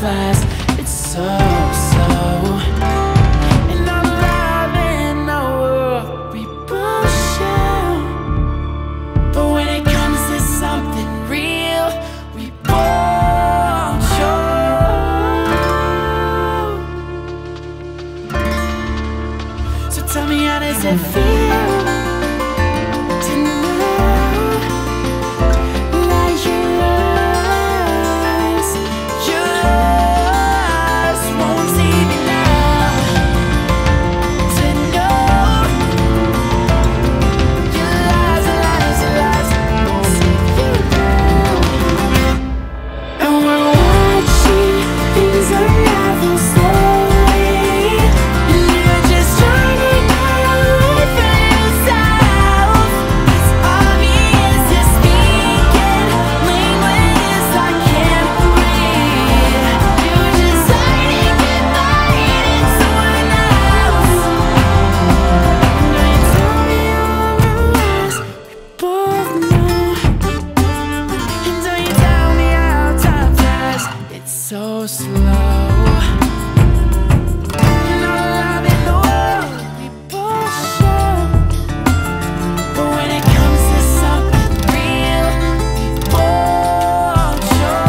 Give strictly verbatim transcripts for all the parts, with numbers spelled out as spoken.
flies. It's so, so. And I'm alive in a world we push out, but when it comes to something real, we won't show. So tell me, how does it feel? So slow. And I'm alive in the world we push up, but when it comes to something real, we won't show.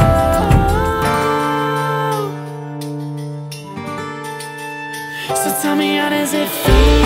So tell me, how does it feel?